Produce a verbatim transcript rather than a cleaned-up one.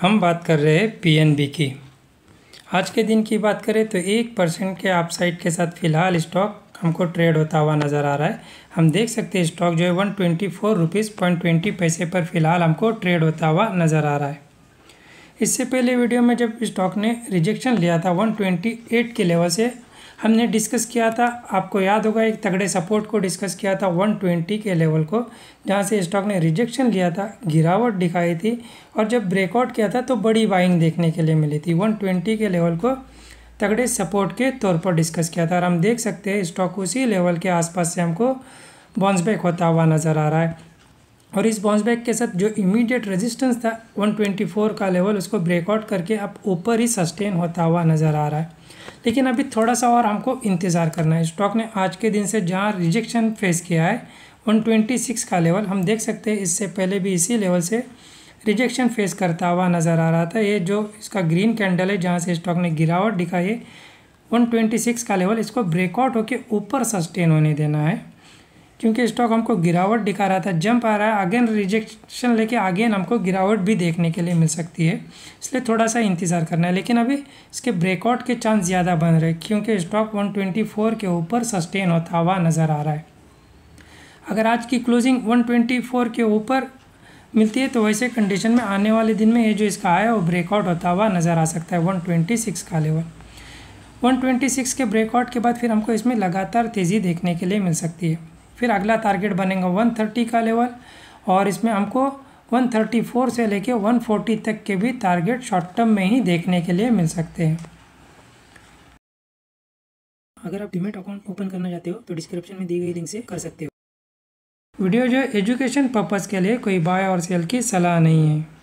हम बात कर रहे हैं पीएनबी की। आज के दिन की बात करें तो एक परसेंट के अपसाइड के साथ फिलहाल स्टॉक हमको ट्रेड होता हुआ नज़र आ रहा है। हम देख सकते हैं स्टॉक जो है one twenty four rupees point twenty पैसे पर फिलहाल हमको ट्रेड होता हुआ नज़र आ रहा है। इससे पहले वीडियो में जब स्टॉक ने रिजेक्शन लिया था वन ट्वेंटी एट के लेवल से, हमने डिस्कस किया था, आपको याद होगा, एक तगड़े सपोर्ट को डिस्कस किया था वन ट्वेंटी के लेवल को, जहां से स्टॉक ने रिजेक्शन लिया था, गिरावट दिखाई थी और जब ब्रेकआउट किया था तो बड़ी बाइंग देखने के लिए मिली थी। वन ट्वेंटी के लेवल को तगड़े सपोर्ट के तौर पर डिस्कस किया था और हम देख सकते हैं स्टॉक उसी लेवल के आसपास से हमको बाउंस बैक होता हुआ नज़र आ रहा है। और इस बाउंस बैक के साथ जो इमीडिएट रेजिस्टेंस था वन ट्वेंटी फोर का लेवल, उसको ब्रेकआउट करके अब ऊपर ही सस्टेन होता हुआ नज़र आ रहा है। लेकिन अभी थोड़ा सा और हमको इंतज़ार करना है। स्टॉक ने आज के दिन से जहां रिजेक्शन फेस किया है वन ट्वेंटी सिक्स का लेवल, हम देख सकते हैं इससे पहले भी इसी लेवल से रिजेक्शन फेस करता हुआ नज़र आ रहा था। ये जो इसका ग्रीन कैंडल है जहाँ से स्टॉक ने गिरावट दिखाई है वन ट्वेंटी सिक्स का लेवल, इसको ब्रेकआउट होकर ऊपर सस्टेन होने देना है, क्योंकि स्टॉक हमको गिरावट दिखा रहा था, जंप आ रहा है, अगेन रिजेक्शन लेके अगेन हमको गिरावट भी देखने के लिए मिल सकती है, इसलिए थोड़ा सा इंतज़ार करना है। लेकिन अभी इसके ब्रेकआउट के चांस ज़्यादा बन रहे हैं, क्योंकि स्टॉक वन ट्वेंटी फोर के ऊपर सस्टेन होता हुआ नज़र आ रहा है। अगर आज की क्लोजिंग वन ट्वेंटी फोर के ऊपर मिलती है तो वैसे कंडीशन में आने वाले दिन में ये जो इसका आया है वो ब्रेकआउट होता हुआ नज़र आ सकता है वन ट्वेंटी सिक्स का लेवल। वन ट्वेंटी सिक्स के ब्रेकआउट के बाद फिर हमको इसमें लगातार तेज़ी देखने के लिए मिल सकती है। फिर अगला टारगेट बनेगा वन थर्टी का लेवल और इसमें हमको वन थर्टी फोर से लेके वन फोर्टी तक के भी टारगेट शॉर्ट टर्म में ही देखने के लिए मिल सकते हैं। अगर आप डीमैट अकाउंट ओपन करना चाहते हो तो डिस्क्रिप्शन में दी गई लिंक से कर सकते हो। वीडियो जो एजुकेशन पर्पज़ के लिए, कोई बाय और सेल की सलाह नहीं है।